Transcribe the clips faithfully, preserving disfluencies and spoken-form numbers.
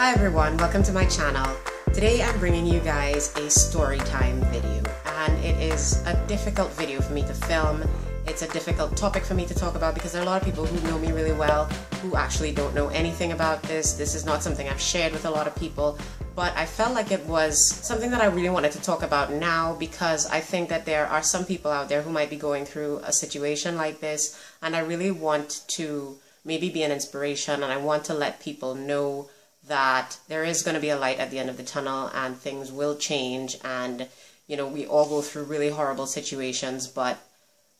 Hi everyone, welcome to my channel. Today I'm bringing you guys a story time video, and it is a difficult video for me to film. It's a difficult topic for me to talk about because there are a lot of people who know me really well who actually don't know anything about this. This is not something I've shared with a lot of people, but I felt like it was something that I really wanted to talk about now because I think that there are some people out there who might be going through a situation like this, and I really want to maybe be an inspiration, and I want to let people know that there is going to be a light at the end of the tunnel and things will change, and you know, we all go through really horrible situations, but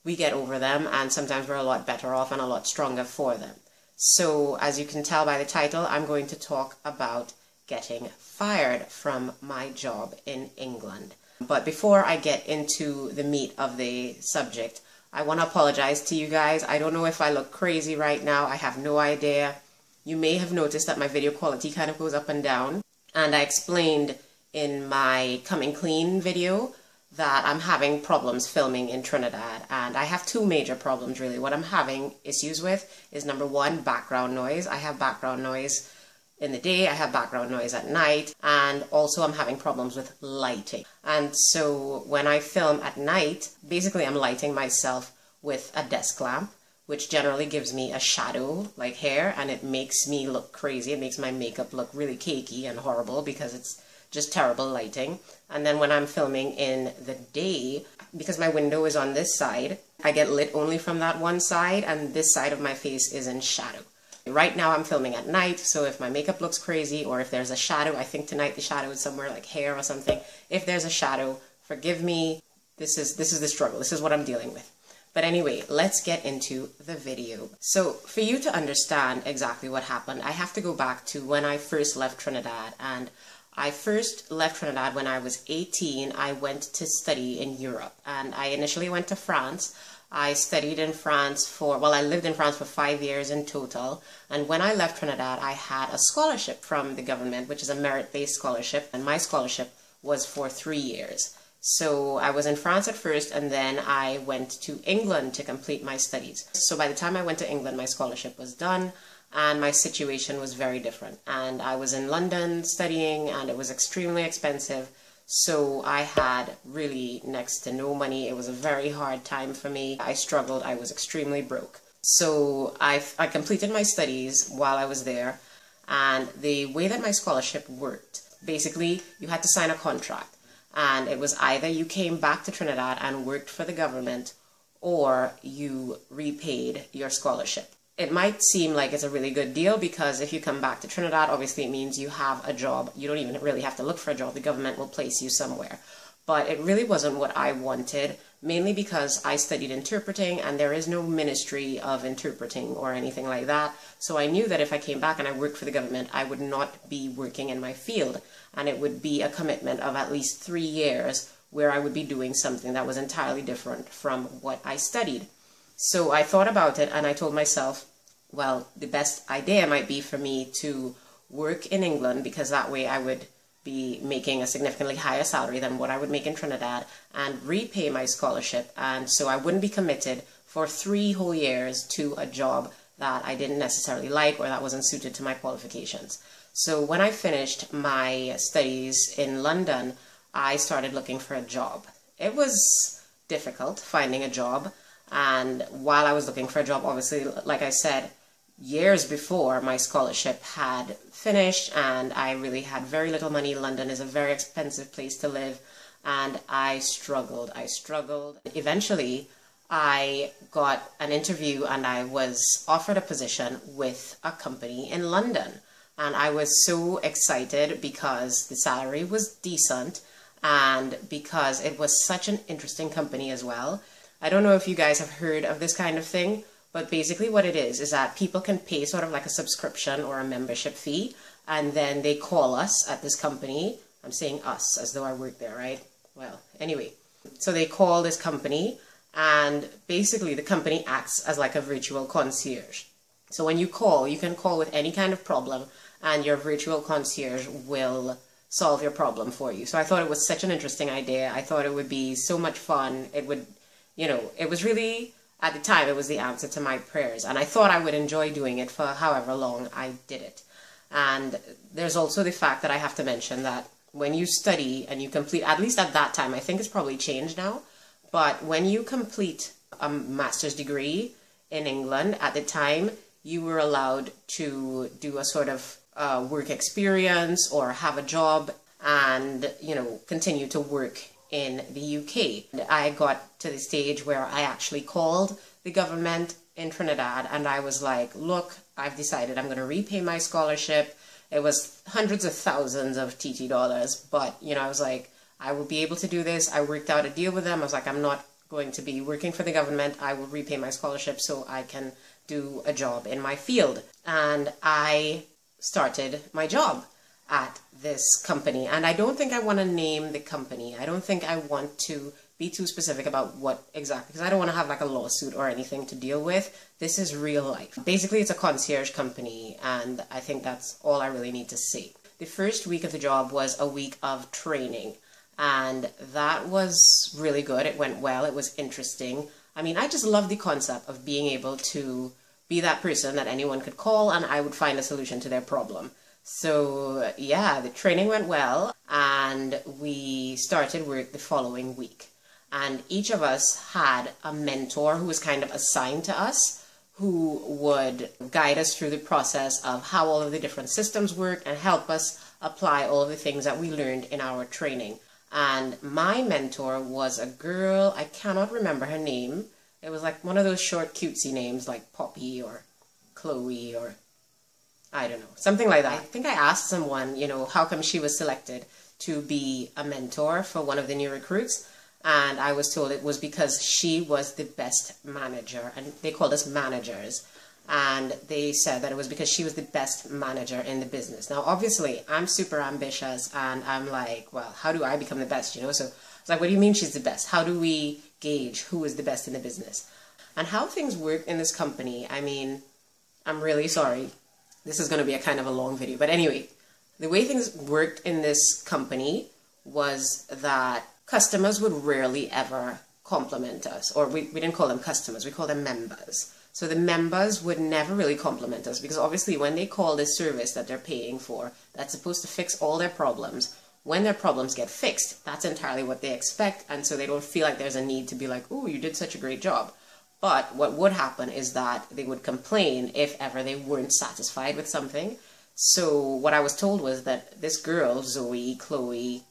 we get over them, and sometimes we're a lot better off and a lot stronger for them. So as you can tell by the title, I'm going to talk about getting fired from my job in England. But before I get into the meat of the subject, I want to apologize to you guys. I don't know if I look crazy right now. I have no idea. You may have noticed that my video quality kind of goes up and down, and I explained in my Coming Clean video that I'm having problems filming in Trinidad, and I have two major problems really. What I'm having issues with is, number one, background noise. I have background noise in the day, I have background noise at night, and also I'm having problems with lighting. And so when I film at night, basically I'm lighting myself with a desk lamp, which generally gives me a shadow like hair, and it makes me look crazy. It makes my makeup look really cakey and horrible because it's just terrible lighting. And then when I'm filming in the day, because my window is on this side, I get lit only from that one side, and this side of my face is in shadow. Right now I'm filming at night, so if my makeup looks crazy or if there's a shadow, I think tonight the shadow is somewhere like hair or something. If there's a shadow, forgive me. This is, this is the struggle. This is what I'm dealing with. But anyway, let's get into the video. So for you to understand exactly what happened, I have to go back to when I first left Trinidad. And I first left Trinidad when I was eighteen. I went to study in Europe, and I initially went to France. I studied in France for, well, I lived in France for five years in total. And when I left Trinidad, I had a scholarship from the government, which is a merit-based scholarship. And my scholarship was for three years. So I was in France at first, and then I went to England to complete my studies. So by the time I went to England, my scholarship was done, and my situation was very different. And I was in London studying, and it was extremely expensive. So I had really next to no money. It was a very hard time for me. I struggled. I was extremely broke. So I, I completed my studies while I was there. And the way that my scholarship worked, basically, you had to sign a contract. And it was either you came back to Trinidad and worked for the government, or you repaid your scholarship. It might seem like it's a really good deal because if you come back to Trinidad, obviously it means you have a job. You don't even really have to look for a job. The government will place you somewhere. But it really wasn't what I wanted, mainly because I studied interpreting, and there is no ministry of interpreting or anything like that. So I knew that if I came back and I worked for the government, I would not be working in my field. And it would be a commitment of at least three years where I would be doing something that was entirely different from what I studied. So I thought about it, and I told myself, well, the best idea might be for me to work in England, because that way I would be making a significantly higher salary than what I would make in Trinidad, and repay my scholarship, and so I wouldn't be committed for three whole years to a job that I didn't necessarily like or that wasn't suited to my qualifications. So when I finished my studies in London, I started looking for a job. It was difficult finding a job, and while I was looking for a job, obviously, like I said, years before my scholarship had finished, and I really had very little money. London is a very expensive place to live, and I struggled. I struggled. Eventually, I got an interview, and I was offered a position with a company in London. And I was so excited because the salary was decent, and because it was such an interesting company as well. I don't know if you guys have heard of this kind of thing, but basically what it is is that people can pay sort of like a subscription or a membership fee, and then they call us at this company. I'm saying us as though I work there, right? Well, anyway. So they call this company, and basically the company acts as like a virtual concierge. So when you call, you can call with any kind of problem, and your virtual concierge will solve your problem for you. So I thought it was such an interesting idea. I thought it would be so much fun. It would, you know, it was really, at the time, it was the answer to my prayers. And I thought I would enjoy doing it for however long I did it. And there's also the fact that I have to mention that when you study and you complete, at least at that time, I think it's probably changed now, but when you complete a master's degree in England, at the time, you were allowed to do a sort of uh, work experience or have a job and, you know, continue to work in the U K. And I got to the stage where I actually called the government in Trinidad and I was like, look, I've decided I'm going to repay my scholarship. It was hundreds of thousands of T T dollars, but, you know, I was like, I will be able to do this. I worked out a deal with them. I was like, I'm not going to be working for the government. I will repay my scholarship so I can do a job in my field. And I started my job at this company. And I don't think I want to name the company. I don't think I want to be too specific about what exactly, because I don't want to have like a lawsuit or anything to deal with. This is real life. Basically, it's a concierge company, and I think that's all I really need to say. The first week of the job was a week of training, and that was really good. It went well. It was interesting. I mean, I just love the concept of being able to be that person that anyone could call, and I would find a solution to their problem. So yeah, the training went well and we started work the following week. And each of us had a mentor who was kind of assigned to us, who would guide us through the process of how all of the different systems work and help us apply all of the things that we learned in our training. And my mentor was a girl, I cannot remember her name. It was like one of those short cutesy names like Poppy or Chloe or I don't know, something like that. I think I asked someone, you know, how come she was selected to be a mentor for one of the new recruits, and I was told it was because she was the best manager, and they called us managers, and they said that it was because she was the best manager in the business. Now, obviously, I'm super ambitious, and I'm like, well, how do I become the best, you know? So it's like, what do you mean she's the best? How do we gauge who is the best in the business? And how things work in this company, I mean, I'm really sorry. This is going to be a kind of a long video, but anyway, the way things worked in this company was that customers would rarely ever compliment us, or we, we didn't call them customers, we called them members. So the members would never really compliment us, because obviously when they call this service that they're paying for, that's supposed to fix all their problems, when their problems get fixed, that's entirely what they expect, and so they don't feel like there's a need to be like, oh, you did such a great job. But what would happen is that they would complain if ever they weren't satisfied with something. So what I was told was that this girl, Zoe, Chloe,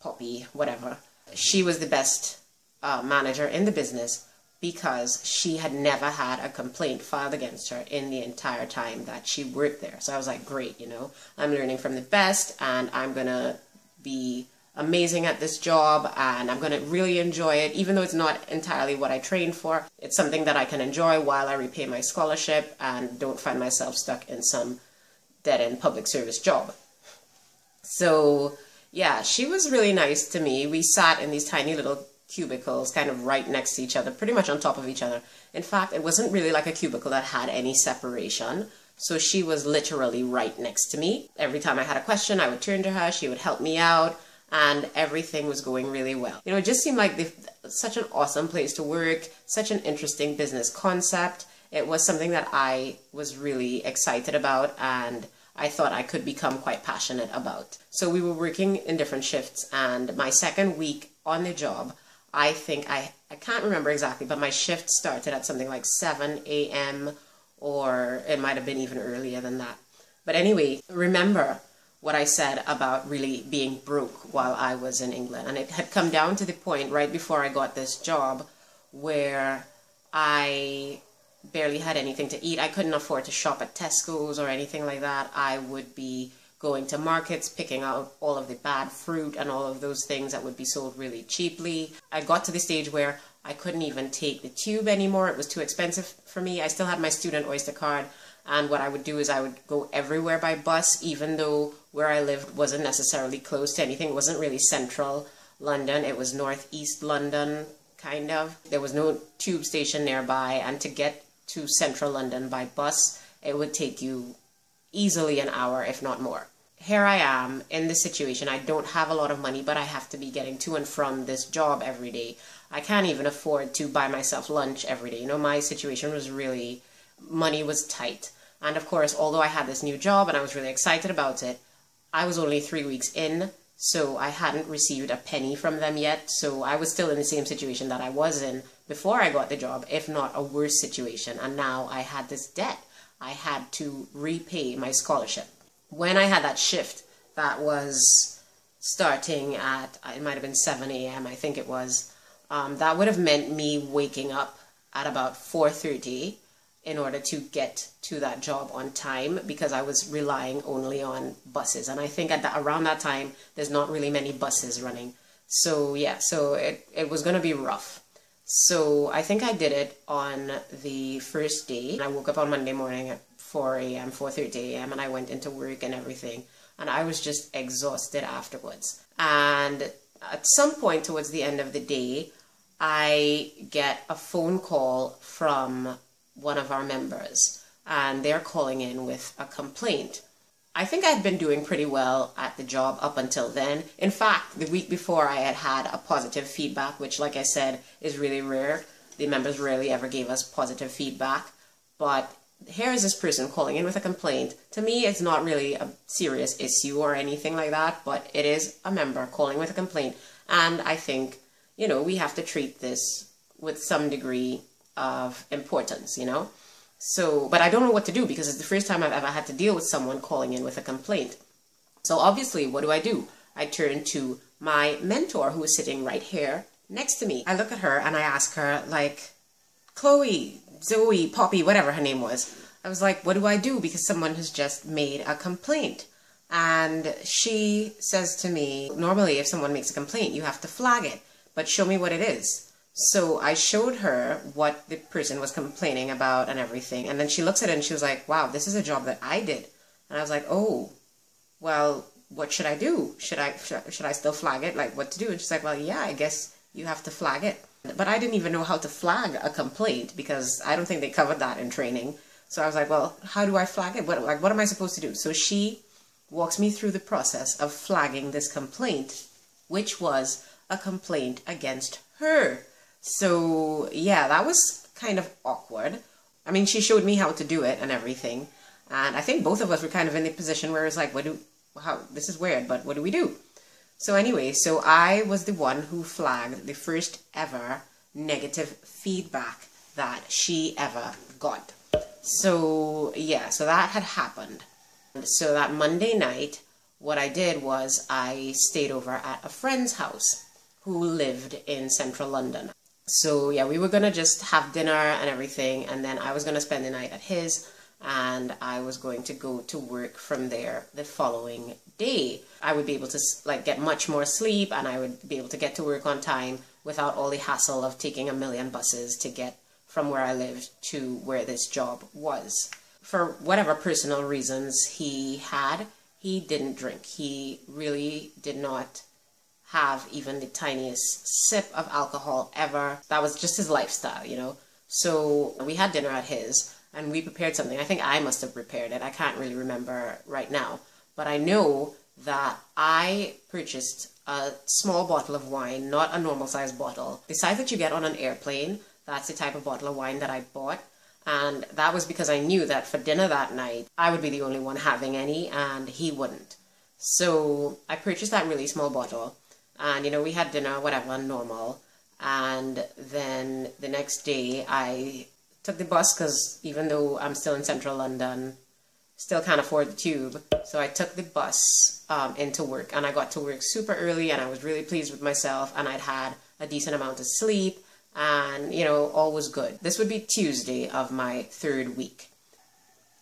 Poppy, whatever, she was the best uh, manager in the business because she had never had a complaint filed against her in the entire time that she worked there. So I was like, great, you know, I'm learning from the best and I'm going to be amazing at this job and I'm going to really enjoy it, even though it's not entirely what I trained for. It's something that I can enjoy while I repay my scholarship and don't find myself stuck in some dead-end public service job. So yeah, she was really nice to me. We sat in these tiny little cubicles kind of right next to each other, pretty much on top of each other. In fact, it wasn't really like a cubicle that had any separation. So she was literally right next to me. Every time I had a question, I would turn to her, she would help me out. And everything was going really well. You know, it just seemed like the, such an awesome place to work, such an interesting business concept. It was something that I was really excited about and I thought I could become quite passionate about. So we were working in different shifts, and my second week on the job, I think, I, I can't remember exactly, but my shift started at something like seven A M or it might have been even earlier than that. But anyway, remember what I said about really being broke while I was in England. And it had come down to the point right before I got this job where I barely had anything to eat. I couldn't afford to shop at Tesco's or anything like that. I would be going to markets, picking out all of the bad fruit and all of those things that would be sold really cheaply. I got to the stage where I couldn't even take the tube anymore. It was too expensive for me. I still had my student Oyster card. And what I would do is I would go everywhere by bus, even though where I lived wasn't necessarily close to anything. It wasn't really central London. It was northeast London, kind of. There was no tube station nearby. And to get to central London by bus, it would take you easily an hour, if not more. Here I am in this situation. I don't have a lot of money, but I have to be getting to and from this job every day. I can't even afford to buy myself lunch every day. You know, my situation was really, money was tight. And of course, although I had this new job and I was really excited about it, I was only three weeks in, so I hadn't received a penny from them yet. So I was still in the same situation that I was in before I got the job, if not a worse situation. And now I had this debt. I had to repay my scholarship. When I had that shift, that was starting at, it might have been seven A M I think it was, um, that would have meant me waking up at about four thirty in order to get to that job on time, because I was relying only on buses. And I think at the, around that time, there's not really many buses running. So yeah, so it, it was gonna be rough. So I think I did it on the first day. I woke up on Monday morning at four A M, four thirty A M, and I went into work and everything. And I was just exhausted afterwards. And at some point towards the end of the day, I get a phone call from one of our members, and they're calling in with a complaint. I think I had been doing pretty well at the job up until then. In fact, the week before I had had a positive feedback, which, like I said, is really rare. The members rarely ever gave us positive feedback, but here is this person calling in with a complaint. To me, it's not really a serious issue or anything like that, but it is a member calling with a complaint. And I think, you know, we have to treat this with some degree of importance, you know? So, but I don't know what to do, because it's the first time I've ever had to deal with someone calling in with a complaint. So obviously, what do I do? I turn to my mentor, who is sitting right here next to me. I look at her and I ask her, like, Chloe, Zoe, Poppy, whatever her name was. I was like, what do I do? Because someone has just made a complaint. And she says to me, normally if someone makes a complaint, you have to flag it, but show me what it is. So I showed her what the person was complaining about and everything. And then she looks at it and she was like, wow, this is a job that I did. And I was like, oh, well, what should I do? Should I, should I still flag it? Like, what to do? And she's like, well, yeah, I guess you have to flag it. But I didn't even know how to flag a complaint, because I don't think they covered that in training. So I was like, well, how do I flag it? What, like, what am I supposed to do? So she walks me through the process of flagging this complaint, which was a complaint against her. So yeah, that was kind of awkward. I mean, she showed me how to do it and everything. And I think both of us were kind of in the position where it's like, what do, how, this is weird, but what do we do? So anyway, so I was the one who flagged the first ever negative feedback that she ever got. So yeah, so that had happened. So that Monday night, what I did was I stayed over at a friend's house who lived in central London. So yeah, we were gonna just have dinner and everything, and then I was gonna spend the night at his, and I was going to go to work from there the following day. I would be able to like get much more sleep, and I would be able to get to work on time without all the hassle of taking a million buses to get from where I lived to where this job was. For whatever personal reasons he had, he didn't drink. He really did not have even the tiniest sip of alcohol ever. That was just his lifestyle, you know? So we had dinner at his, and we prepared something. I think I must have prepared it. I can't really remember right now. But I know that I purchased a small bottle of wine, not a normal size bottle. The size that you get on an airplane, that's the type of bottle of wine that I bought. And that was because I knew that for dinner that night, I would be the only one having any, and he wouldn't. So I purchased that really small bottle, and, you know, we had dinner, whatever, normal. And then the next day, I took the bus, because even though I'm still in central London, still can't afford the tube. So I took the bus um, into work, and I got to work super early, and I was really pleased with myself, and I'd had a decent amount of sleep, and, you know, all was good. This would be Tuesday of my third week.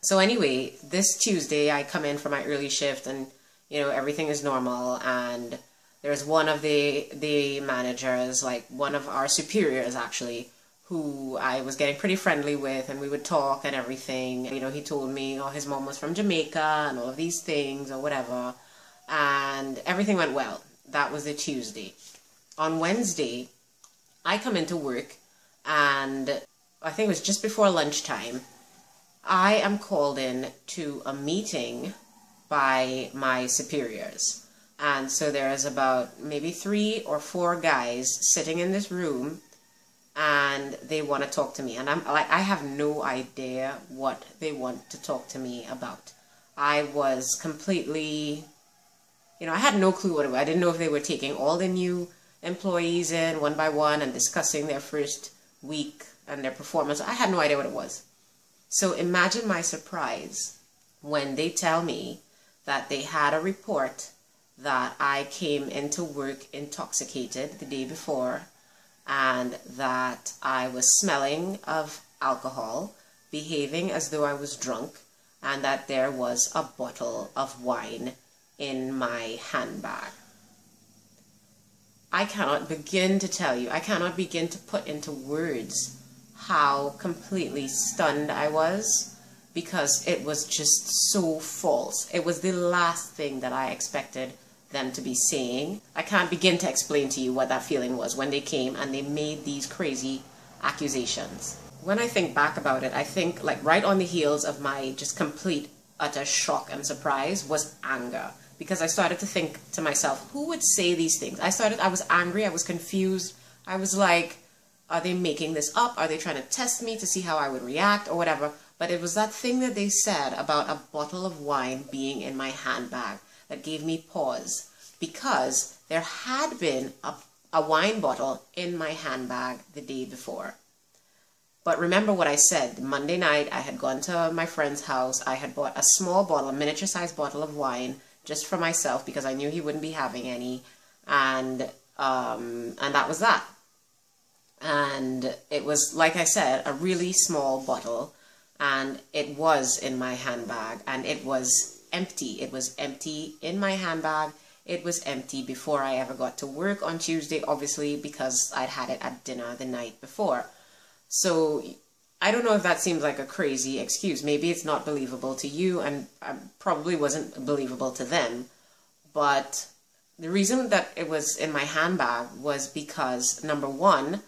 So anyway, this Tuesday, I come in for my early shift, and, you know, everything is normal, and there's one of the, the managers, like one of our superiors actually, who I was getting pretty friendly with, and we would talk and everything. You know, he told me, oh, his mom was from Jamaica and all of these things or whatever. And everything went well. That was the Tuesday. On Wednesday, I come into work, and I think it was just before lunchtime, I am called in to a meeting by my superiors. And so there is about maybe three or four guys sitting in this room and they want to talk to me, and I'm like, I have no idea what they want to talk to me about. I was completely, you know, I had no clue what it was. I didn't know if they were taking all the new employees in one by one and discussing their first week and their performance. I had no idea what it was. So imagine my surprise when they tell me that they had a report that I came into work intoxicated the day before, and that I was smelling of alcohol, behaving as though I was drunk, and that there was a bottle of wine in my handbag. I cannot begin to tell you, I cannot begin to put into words how completely stunned I was, because it was just so false. It was the last thing that I expected them to be saying. I can't begin to explain to you what that feeling was when they came and they made these crazy accusations. When I think back about it, I think, like, right on the heels of my just complete, utter shock and surprise was anger. Because I started to think to myself, who would say these things? I started, I was angry, I was confused, I was like, are they making this up? Are they trying to test me to see how I would react or whatever? But it was that thing that they said about a bottle of wine being in my handbag that gave me pause, because there had been a, a wine bottle in my handbag the day before. But remember what I said, Monday night I had gone to my friend's house, I had bought a small bottle, a miniature sized bottle of wine, just for myself, because I knew he wouldn't be having any, and um, and that was that. And it was, like I said, a really small bottle, and it was in my handbag, and it was empty. It was empty in my handbag. It was empty before I ever got to work on Tuesday, obviously, because I'd had it at dinner the night before. So I don't know if that seems like a crazy excuse. Maybe it's not believable to you, and I probably wasn't believable to them. But the reason that it was in my handbag was because, number one,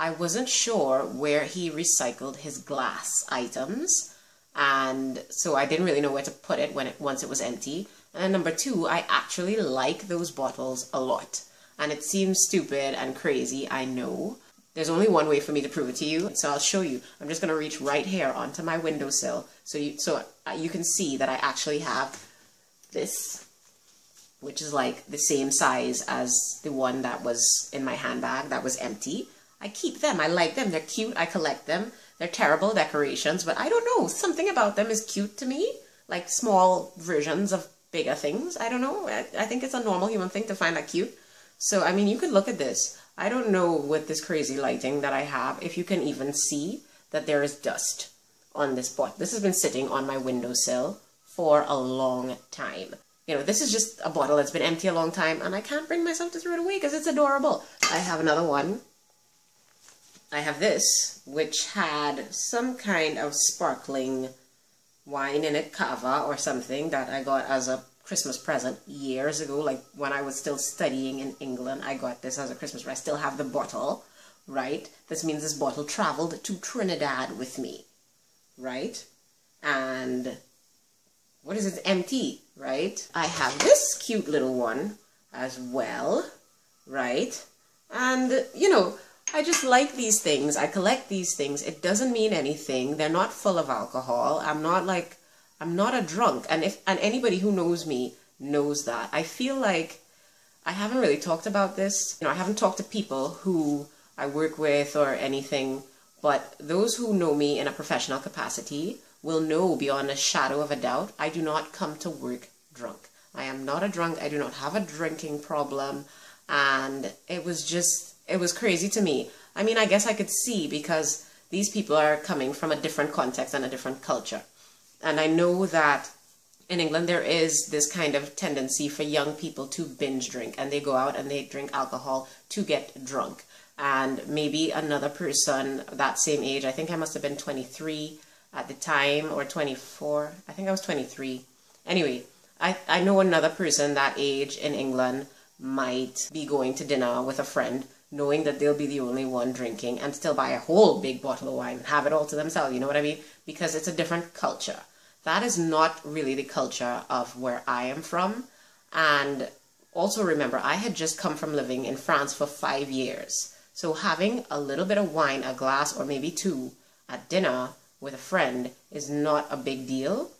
I wasn't sure where he recycled his glass items, and so I didn't really know where to put it when it once it was empty. And number two, I actually like those bottles a lot, and it seems stupid and crazy, I know. There's only one way for me to prove it to you, so I'll show you. I'm just going to reach right here onto my windowsill so you, so you can see that I actually have this, which is like the same size as the one that was in my handbag that was empty. I keep them. I like them. They're cute. I collect them. They're terrible decorations, but I don't know. Something about them is cute to me, like small versions of bigger things. I don't know. I, I think it's a normal human thing to find that cute. So, I mean, you could look at this. I don't know, with this crazy lighting that I have, if you can even see that there is dust on this pot. This has been sitting on my windowsill for a long time. You know, this is just a bottle that's been empty a long time, and I can't bring myself to throw it away because it's adorable. I have another one. I have this, which had some kind of sparkling wine in it, cava or something, that I got as a Christmas present years ago, like when I was still studying in England. I got this as a Christmas present. I still have the bottle, right? This means this bottle traveled to Trinidad with me, right? And what is it? It's empty, right? I have this cute little one as well, right? And, you know, I just like these things. I collect these things. It doesn't mean anything. They're not full of alcohol. I'm not like I'm not a drunk, and if and anybody who knows me knows that. I feel like I haven't really talked about this. You know, I haven't talked to people who I work with or anything, but those who know me in a professional capacity will know beyond a shadow of a doubt, I do not come to work drunk. I am not a drunk. I do not have a drinking problem, and it was just, it was crazy to me. I mean, I guess I could see, because these people are coming from a different context and a different culture. And I know that in England there is this kind of tendency for young people to binge drink, and they go out and they drink alcohol to get drunk. And maybe another person that same age, I think I must have been twenty-three at the time, or twenty-four, I think I was twenty-three. Anyway, I, I know another person that age in England might be going to dinner with a friend, knowing that they'll be the only one drinking, and still buy a whole big bottle of wine and have it all to themselves, you know what I mean? Because it's a different culture. That is not really the culture of where I am from. And also remember, I had just come from living in France for five years. So having a little bit of wine, a glass or maybe two, at dinner with a friend is not a big deal,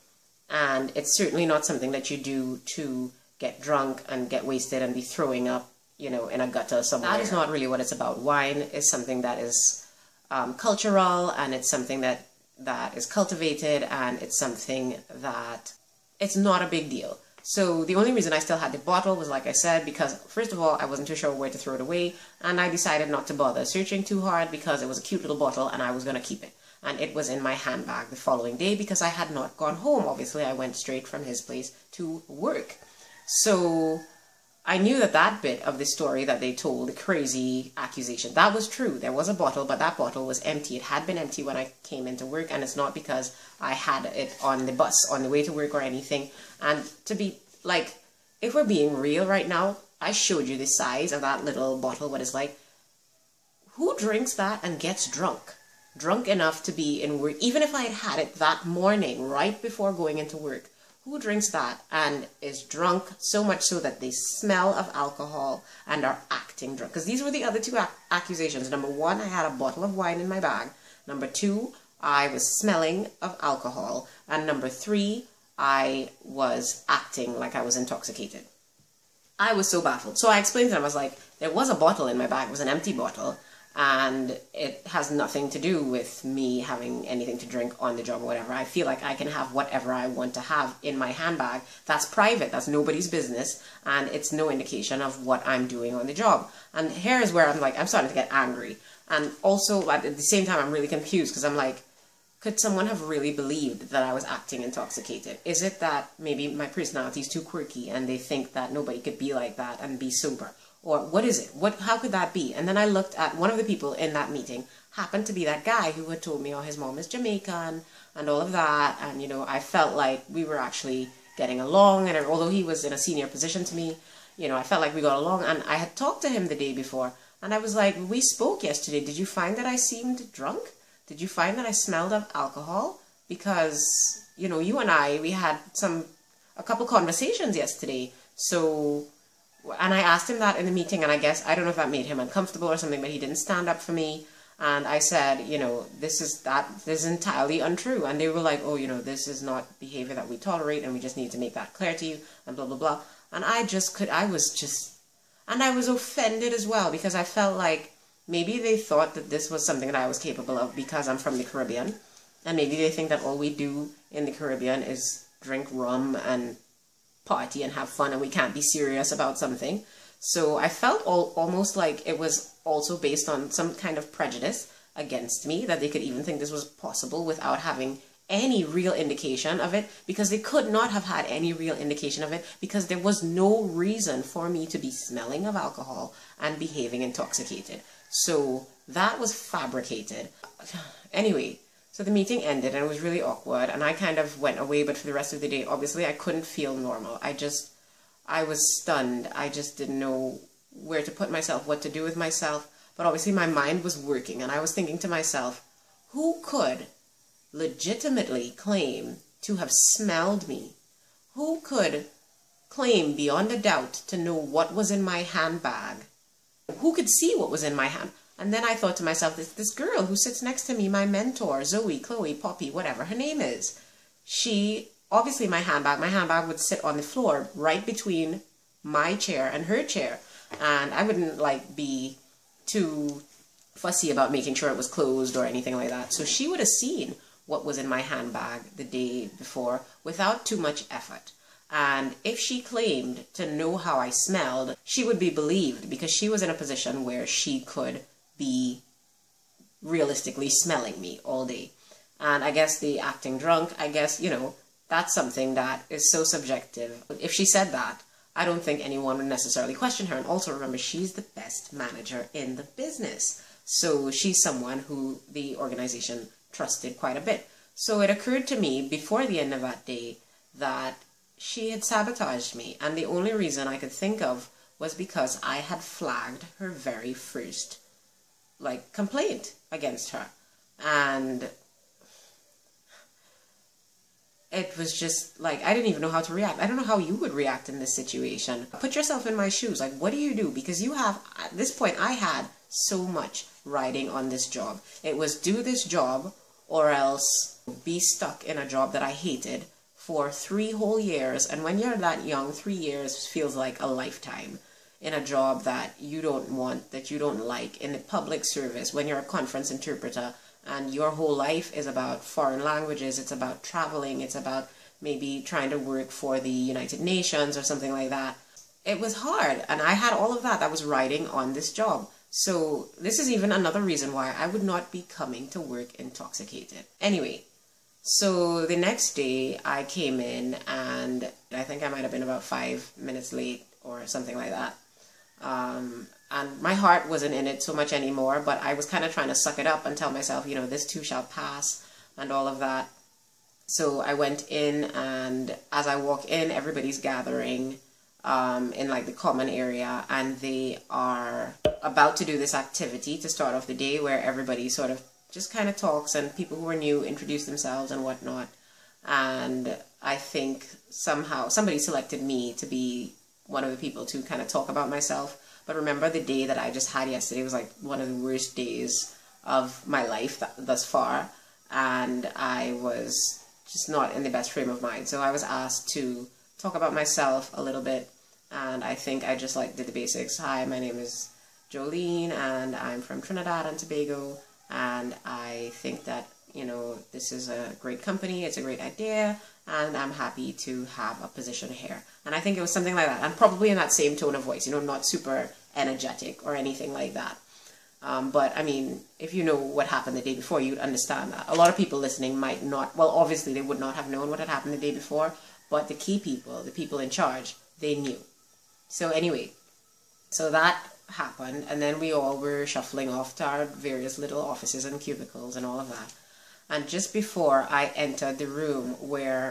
and it's certainly not something that you do to get drunk and get wasted and be throwing up, you know, in a gutter somewhere. That is not really what it's about. Wine is something that is um, cultural, and it's something that that is cultivated, and it's something that it's not a big deal. So the only reason I still had the bottle was, like I said, because first of all, I wasn't too sure where to throw it away, and I decided not to bother searching too hard because it was a cute little bottle and I was going to keep it. And it was in my handbag the following day because I had not gone home. Obviously, I went straight from his place to work. So I knew that that bit of the story that they told, the crazy accusation, that was true. There was a bottle, but that bottle was empty. It had been empty when I came into work, and it's not because I had it on the bus on the way to work or anything. And to be, like, if we're being real right now, I showed you the size of that little bottle, what it's like. Who drinks that and gets drunk? Drunk enough to be in work, even if I had had it that morning, right before going into work. Who drinks that and is drunk so much so that they smell of alcohol and are acting drunk? Because these were the other two ac accusations. Number one, I had a bottle of wine in my bag. Number two, I was smelling of alcohol. And number three, I was acting like I was intoxicated. I was so baffled. So I explained to them, I was like, there was a bottle in my bag. It was an empty bottle. And it has nothing to do with me having anything to drink on the job or whatever. I feel like I can have whatever I want to have in my handbag. That's private. That's nobody's business. And it's no indication of what I'm doing on the job. And here is where I'm like, I'm starting to get angry. And also, at the same time, I'm really confused because I'm like, could someone have really believed that I was acting intoxicated? Is it that maybe my personality is too quirky and they think that nobody could be like that and be sober? Or what is it? What? How could that be? And then I looked at one of the people in that meeting, happened to be that guy who had told me, oh, his mom is Jamaican and all of that. And, you know, I felt like we were actually getting along. And although he was in a senior position to me, you know, I felt like we got along. And I had talked to him the day before. And I was like, we spoke yesterday. Did you find that I seemed drunk? Did you find that I smelled of alcohol? Because, you know, you and I, we had some, a couple conversations yesterday. So... And I asked him that in the meeting, and I guess, I don't know if that made him uncomfortable or something, but he didn't stand up for me. And I said, you know, this is that this is entirely untrue. And they were like, oh, you know, this is not behavior that we tolerate, and we just need to make that clear to you, and blah, blah, blah. And I just could, I was just, and I was offended as well, because I felt like maybe they thought that this was something that I was capable of because I'm from the Caribbean. And maybe they think that all we do in the Caribbean is drink rum and party and have fun, and we can't be serious about something. So I felt all, almost like it was also based on some kind of prejudice against me, that they could even think this was possible without having any real indication of it, because they could not have had any real indication of it, because there was no reason for me to be smelling of alcohol and behaving intoxicated. So that was fabricated. Anyway, so the meeting ended, and it was really awkward, and I kind of went away, but for the rest of the day, obviously, I couldn't feel normal. I just, I was stunned. I just didn't know where to put myself, what to do with myself, but obviously my mind was working, and I was thinking to myself, who could legitimately claim to have smelled me? Who could claim beyond a doubt to know what was in my handbag? Who could see what was in my handbag? And then I thought to myself, this, this girl who sits next to me, my mentor, Zoe, Chloe, Poppy, whatever her name is, she, obviously my handbag, my handbag would sit on the floor right between my chair and her chair. And I wouldn't, like, be too fussy about making sure it was closed or anything like that. So she would have seen what was in my handbag the day before without too much effort. And if she claimed to know how I smelled, she would be believed because she was in a position where she could be realistically smelling me all day. And I guess the acting drunk, I guess, you know, that's something that is so subjective. If she said that, I don't think anyone would necessarily question her. And also remember, she's the best manager in the business. So she's someone who the organization trusted quite a bit. So it occurred to me before the end of that day that she had sabotaged me. And the only reason I could think of was because I had flagged her very first, like, complaint against her. And it was just like, I didn't even know how to react. I don't know how you would react in this situation. Put yourself in my shoes. Like, what do you do? Because you have, at this point, I had so much riding on this job. It was do this job or else be stuck in a job that I hated for three whole years. And when you're that young, three years feels like a lifetime in a job that you don't want, that you don't like, in the public service, when you're a conference interpreter and your whole life is about foreign languages, it's about traveling, it's about maybe trying to work for the United Nations or something like that. It was hard, and I had all of that. I was riding on this job. So this is even another reason why I would not be coming to work intoxicated. Anyway, so the next day I came in, and I think I might have been about five minutes late or something like that. Um, and my heart wasn't in it so much anymore, but I was kind of trying to suck it up and tell myself, you know, this too shall pass and all of that. So I went in, and as I walk in, everybody's gathering Um, in like the common area, and they are about to do this activity to start off the day where everybody sort of just kind of talks, and people who are new introduce themselves and whatnot. And I think somehow somebody selected me to be one of the people to kind of talk about myself. But remember, the day that I just had yesterday was like one of the worst days of my life th thus far, and I was just not in the best frame of mind. So I was asked to talk about myself a little bit. And I think I just like did the basics. Hi, my name is Jolene, and I'm from Trinidad and Tobago, and I think that, you know, this is a great company, it's a great idea, and I'm happy to have a position here. And I think it was something like that, and probably in that same tone of voice, you know, not super energetic or anything like that. Um, but I mean, if you know what happened the day before, you'd understand that. A lot of people listening might not, well, obviously they would not have known what had happened the day before, but the key people, the people in charge, they knew. So anyway, so that happened, and then we all were shuffling off to our various little offices and cubicles and all of that. And just before I entered the room where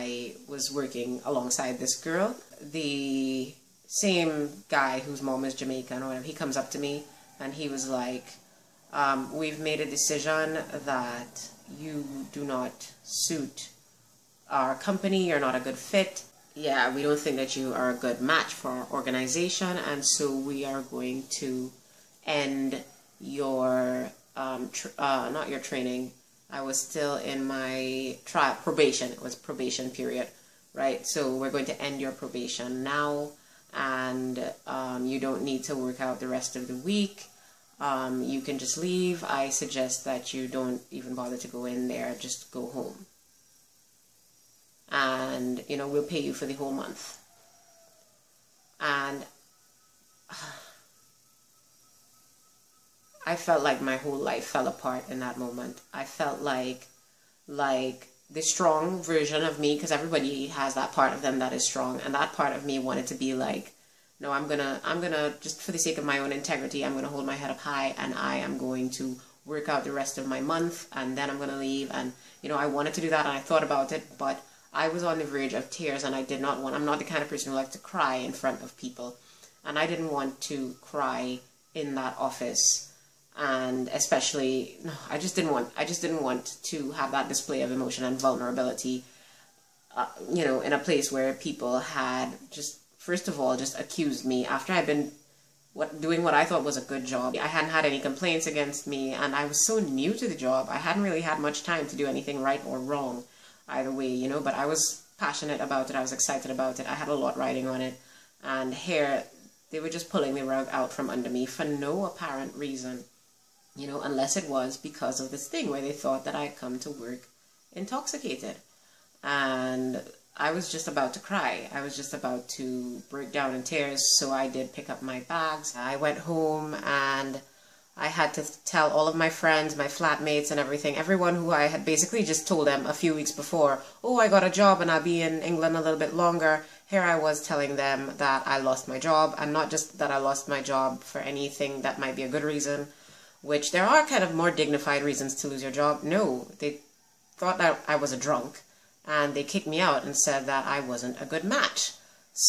I was working alongside this girl, the same guy whose mom is Jamaican or whatever, he comes up to me and he was like, um, we've made a decision that you do not suit our company, you're not a good fit. Yeah, we don't think that you are a good match for our organization, and so we are going to end your, um, tr uh, not your training, I was still in my trial, probation, it was probation period, right? So we're going to end your probation now, and um, you don't need to work out the rest of the week, um, you can just leave. I suggest that you don't even bother to go in there, just go home. And, you know, we'll pay you for the whole month. And uh, I felt like my whole life fell apart in that moment. I felt like, like the strong version of me, because everybody has that part of them that is strong, and that part of me wanted to be like, no, I'm gonna, I'm gonna, just for the sake of my own integrity, I'm gonna hold my head up high, and I am going to work out the rest of my month, and then I'm gonna leave. And, you know, I wanted to do that, and I thought about it, but I was on the verge of tears, and I did not want, I'm not the kind of person who likes to cry in front of people, and I didn't want to cry in that office, and especially, no, I just didn't want, I just didn't want to have that display of emotion and vulnerability, uh, you know, in a place where people had just, first of all, just accused me after I'd been what, doing what I thought was a good job. I hadn't had any complaints against me, and I was so new to the job, I hadn't really had much time to do anything right or wrong, either way, you know, but I was passionate about it, I was excited about it, I had a lot riding on it, and here, they were just pulling the rug out from under me for no apparent reason, you know, unless it was because of this thing where they thought that I had come to work intoxicated, and I was just about to cry, I was just about to break down in tears, so I did pick up my bags, I went home, and I had to tell all of my friends, my flatmates and everything, everyone who I had basically just told them a few weeks before, oh, I got a job and I'll be in England a little bit longer. Here I was telling them that I lost my job, and not just that I lost my job for anything that might be a good reason, which there are kind of more dignified reasons to lose your job. No, they thought that I was a drunk, and they kicked me out and said that I wasn't a good match.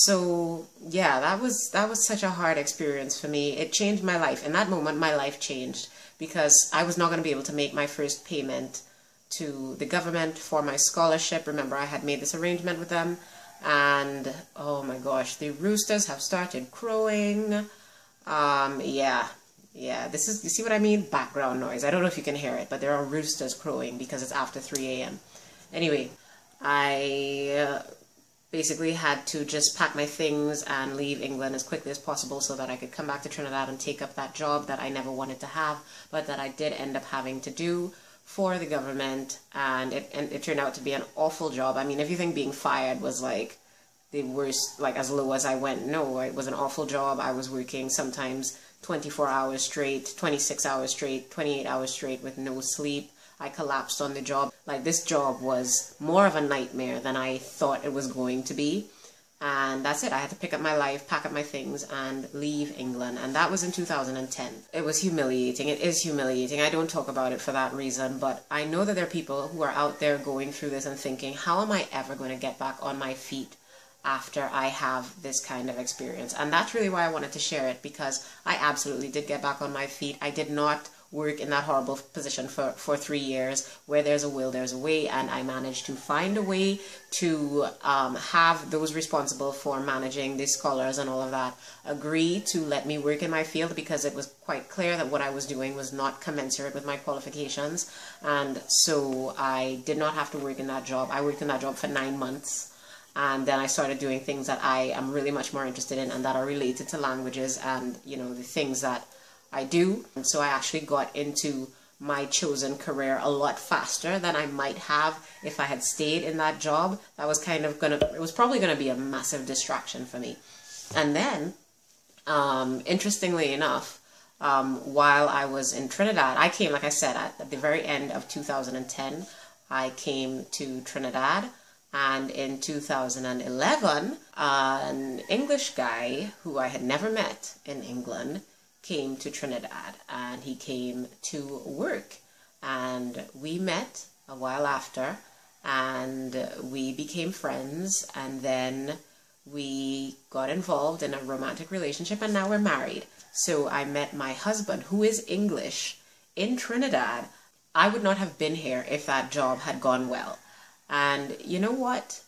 So yeah, that was that was such a hard experience for me. It changed my life. In that moment, my life changed, because I was not going to be able to make my first payment to the government for my scholarship. Remember, I had made this arrangement with them, and oh my gosh, the roosters have started crowing. Um, yeah, Yeah, this is, you see what I mean? Background noise. I don't know if you can hear it, but there are roosters crowing because it's after three a m Anyway, I uh, basically had to just pack my things and leave England as quickly as possible so that I could come back to Trinidad and take up that job that I never wanted to have, but that I did end up having to do for the government, and it, and it turned out to be an awful job. I mean, if you think being fired was like the worst, like as low as I went, no, it was an awful job. I was working sometimes twenty-four hours straight, twenty-six hours straight, twenty-eight hours straight with no sleep. I collapsed on the job. Like, this job was more of a nightmare than I thought it was going to be. And that's it. I had to pick up my life, pack up my things, and leave England. And that was in two thousand ten. It was humiliating. It is humiliating. I don't talk about it for that reason, but I know that there are people who are out there going through this and thinking, how am I ever going to get back on my feet after I have this kind of experience? And that's really why I wanted to share it, because I absolutely did get back on my feet. I did not work in that horrible position for, for three years. Where there's a will, there's a way, and I managed to find a way to um, have those responsible for managing the scholars and all of that agree to let me work in my field, because it was quite clear that what I was doing was not commensurate with my qualifications. And so I did not have to work in that job. I worked in that job for nine months. And then I started doing things that I am really much more interested in and that are related to languages and, you know, the things that I do. And so I actually got into my chosen career a lot faster than I might have if I had stayed in that job. That was kind of gonna, it was probably gonna be a massive distraction for me. And then, um, interestingly enough, um, while I was in Trinidad, I came, like I said, at, at the very end of two thousand ten, I came to Trinidad. And in two thousand eleven, an English guy who I had never met in England came to Trinidad, and he came to work, and we met a while after, and we became friends, and then we got involved in a romantic relationship, and now we're married. So I met my husband, who is English, in Trinidad. I would not have been here if that job had gone well. And you know what?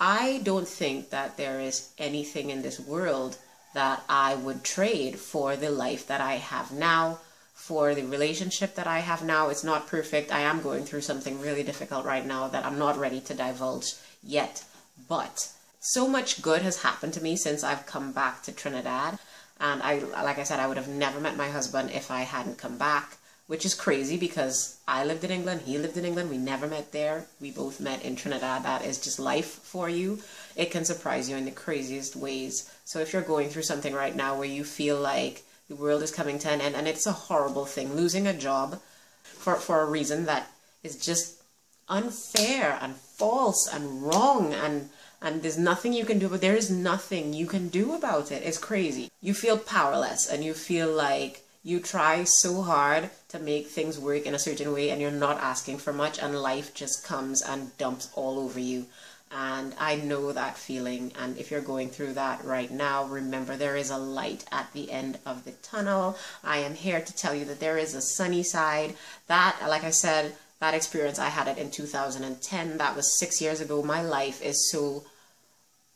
I don't think that there is anything in this world that I would trade for the life that I have now, for the relationship that I have now. It's not perfect. I am going through something really difficult right now that I'm not ready to divulge yet. But so much good has happened to me since I've come back to Trinidad. And I, like I said, I would have never met my husband if I hadn't come back. Which is crazy because I lived in England, he lived in England, we never met there, we both met in Trinidad. That is just life for you. It can surprise you in the craziest ways. So if you're going through something right now where you feel like the world is coming to an end, and it's a horrible thing, losing a job for, for a reason that is just unfair and false and wrong, and and there's nothing you can do, but there is nothing you can do about it. It's crazy. You feel powerless, and you feel like you try so hard to make things work in a certain way and you're not asking for much, and life just comes and dumps all over you. And I know that feeling, and if you're going through that right now, remember there is a light at the end of the tunnel. I am here to tell you that there is a sunny side. That, like I said, that experience, I had it in two thousand ten. That was six years ago. My life is so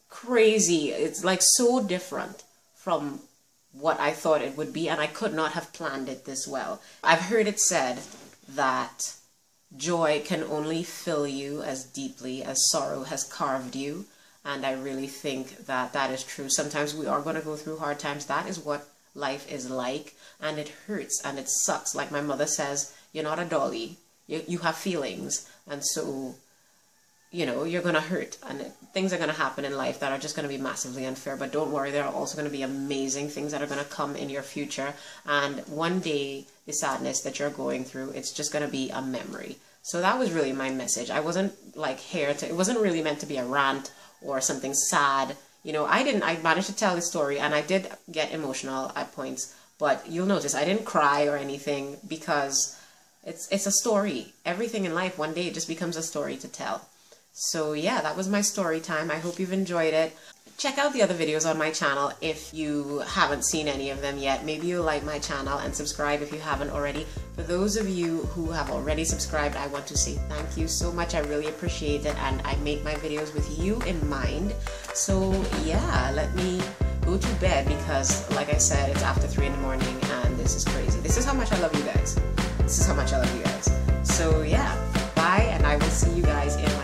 crazy. It's like so different from what I thought it would be, and I could not have planned it this well. I've heard it said that joy can only fill you as deeply as sorrow has carved you, and I really think that that is true. Sometimes we are going to go through hard times. That is what life is like, and it hurts and it sucks. Like my mother says, you're not a dolly, you, you have feelings, and so you know, you're going to hurt, and things are going to happen in life that are just going to be massively unfair. But don't worry, there are also going to be amazing things that are going to come in your future. And one day, the sadness that you're going through, it's just going to be a memory. So that was really my message. I wasn't like here to, it wasn't really meant to be a rant or something sad. You know, I didn't, I managed to tell the story, and I did get emotional at points, but you'll notice I didn't cry or anything, because it's, it's a story. Everything in life, one day it just becomes a story to tell. So yeah, that was my story time. I hope you've enjoyed it. Check out the other videos on my channel if you haven't seen any of them yet. Maybe you'll like my channel and subscribe if you haven't already. For those of you who have already subscribed, I want to say thank you so much. I really appreciate it, and I make my videos with you in mind. So yeah, let me go to bed because, like I said, it's after three in the morning and this is crazy. This is how much I love you guys. This is how much I love you guys. So yeah, bye, and I will see you guys in